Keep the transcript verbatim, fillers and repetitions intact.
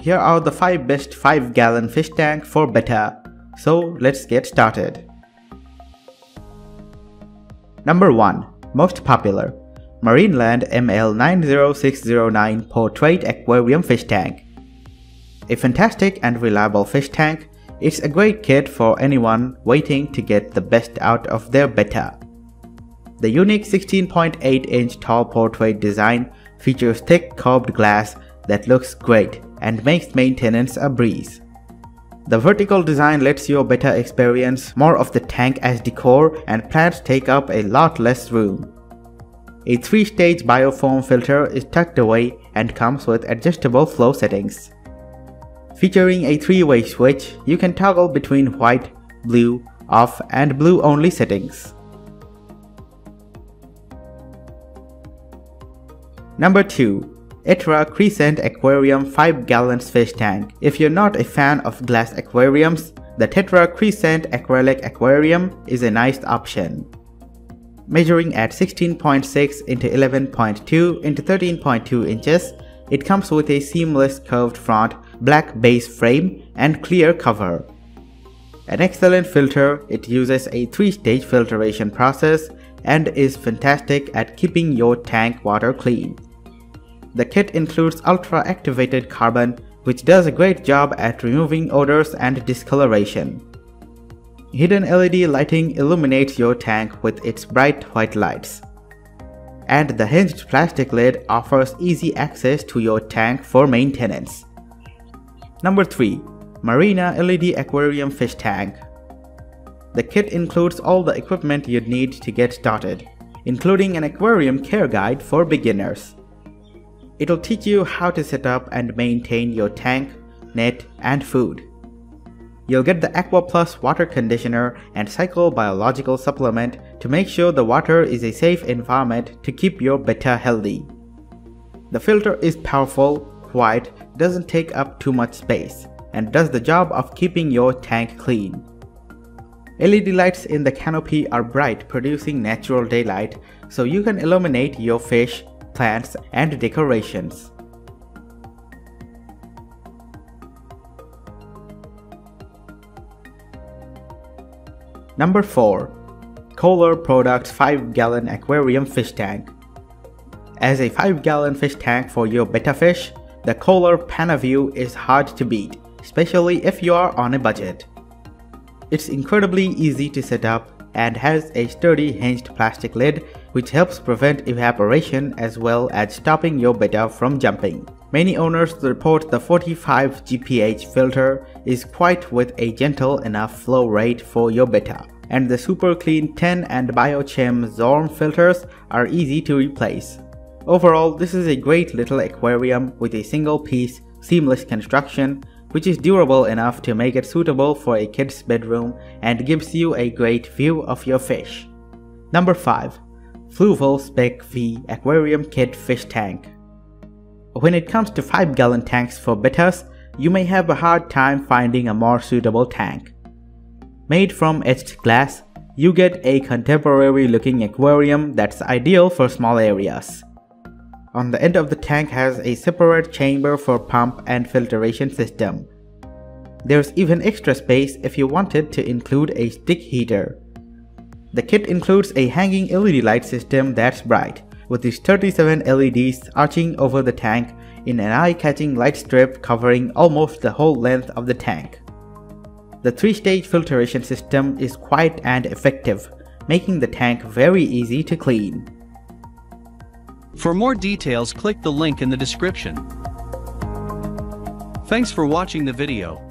Here are the five best five gallon fish tank for betta. So let's get started. Number one. Most popular. Marineland M L nine oh six oh nine Portrait Aquarium Fish Tank. A fantastic and reliable fish tank, it's a great kit for anyone waiting to get the best out of their betta. The unique sixteen point eight inch tall portrait design features thick curved glass that looks great and makes maintenance a breeze. The vertical design lets your betta experience more of the tank as decor, and plants take up a lot less room. A three stage biofoam filter is tucked away and comes with adjustable flow settings. Featuring a three way switch, you can toggle between white, blue, off and blue only settings. Number two. Tetra Crescent Aquarium five gallon Fish Tank. If you're not a fan of glass aquariums, the Tetra Crescent Acrylic Aquarium is a nice option. Measuring at sixteen point six into eleven point two into thirteen point two inches, it comes with a seamless curved front, black base frame, and clear cover. An excellent filter, it uses a three stage filtration process and is fantastic at keeping your tank water clean. The kit includes ultra-activated carbon, which does a great job at removing odors and discoloration. Hidden L E D lighting illuminates your tank with its bright white lights. And the hinged plastic lid offers easy access to your tank for maintenance. Number three. Marina L E D Aquarium Fish Tank. The kit includes all the equipment you'd need to get started, including an aquarium care guide for beginners. It'll teach you how to set up and maintain your tank, net, and food. You'll get the Aqua Plus water conditioner and psychobiological supplement to make sure the water is a safe environment to keep your betta healthy. The filter is powerful, quiet, doesn't take up too much space, and does the job of keeping your tank clean. L E D lights in the canopy are bright, producing natural daylight, so you can illuminate your fish, plants and decorations. Number four. Koller Products five gallon Aquarium Fish Tank. As a five gallon fish tank for your betta fish, the Koller Panaview is hard to beat, especially if you are on a budget. It's incredibly easy to set up and has a sturdy hinged plastic lid, which helps prevent evaporation as well as stopping your betta from jumping. Many owners report the forty-five G P H filter is quite with a gentle enough flow rate for your betta, and the Super Clean ten and Biochem Zorm filters are easy to replace. Overall, this is a great little aquarium with a single piece, seamless construction, which is durable enough to make it suitable for a kid's bedroom and gives you a great view of your fish. Number five. Fluval Spec V Aquarium Kit Fish Tank. When it comes to five gallon tanks for bettas, you may have a hard time finding a more suitable tank. Made from etched glass, you get a contemporary looking aquarium that's ideal for small areas. On the end of the tank has a separate chamber for pump and filtration system. There's even extra space if you wanted to include a stick heater. The kit includes a hanging L E D light system that's bright, with its thirty-seven L E Ds arching over the tank in an eye-catching light strip covering almost the whole length of the tank. The three stage filtration system is quiet and effective, making the tank very easy to clean. For more details, click the link in the description. Thanks for watching the video.